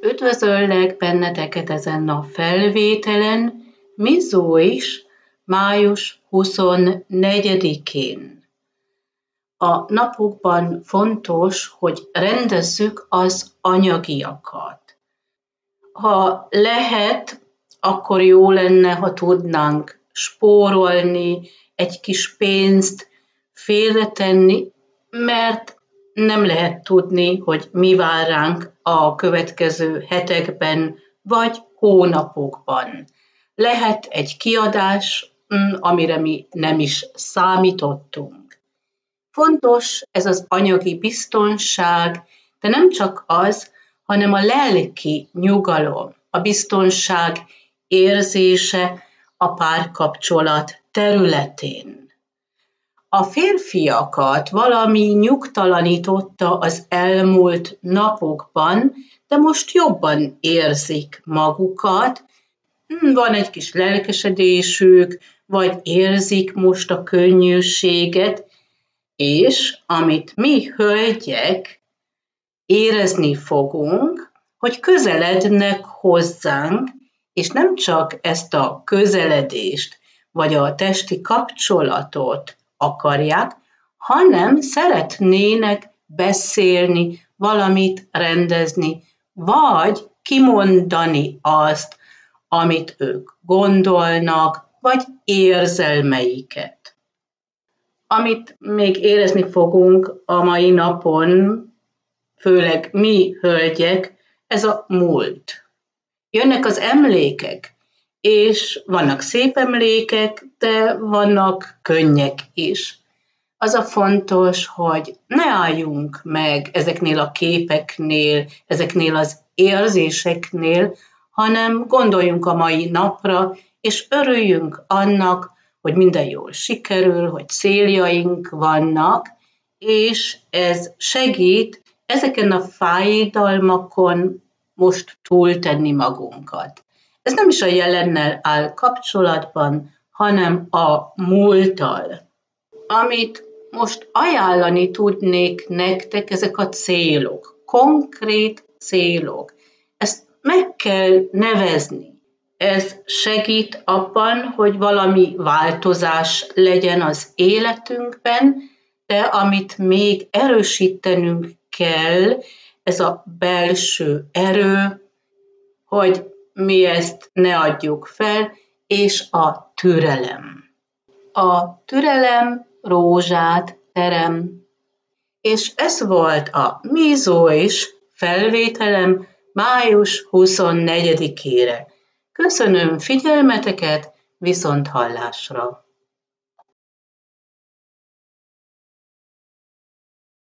Üdvözöllek benneteket ezen a felvételen, Mizó is, május 24-én. A napokban fontos, hogy rendezzük az anyagiakat. Ha lehet, akkor jó lenne, ha tudnánk spórolni, egy kis pénzt félretenni, mert nem lehet tudni, hogy mi vár ránk a következő hetekben vagy hónapokban. Lehet egy kiadás, amire mi nem is számítottunk. Fontos ez az anyagi biztonság, de nem csak az, hanem a lelki nyugalom, a biztonság érzése a párkapcsolat területén. A férfiakat valami nyugtalanította az elmúlt napokban, de most jobban érzik magukat, van egy kis lelkesedésük, vagy érzik most a könnyűséget, és amit mi hölgyek érezni fogunk, hogy közelednek hozzánk, és nem csak ezt a közeledést, vagy a testi kapcsolatot akarják, hanem szeretnének beszélni, valamit rendezni, vagy kimondani azt, amit ők gondolnak, vagy érzelmeiket. Amit még érezni fogunk a mai napon, főleg mi hölgyek, ez a múlt. Jönnek az emlékek, és vannak szép emlékek, de vannak könnyek is. Az a fontos, hogy ne álljunk meg ezeknél a képeknél, ezeknél az érzéseknél, hanem gondoljunk a mai napra, és örüljünk annak, hogy minden jól sikerül, hogy céljaink vannak, és ez segít ezeken a fájdalmakon most túltenni magunkat. Ez nem is a jelennel áll kapcsolatban, hanem a múlttal. Amit most ajánlani tudnék nektek, ezek a célok, konkrét célok. Ezt meg kell nevezni. Ez segít abban, hogy valami változás legyen az életünkben, de amit még erősítenünk kell, ez a belső erő, hogy mi ezt ne adjuk fel, és a türelem. A türelem rózsát terem. És ez volt a Mizó is felvételem május 24-ére. Köszönöm figyelmeteket, viszont hallásra!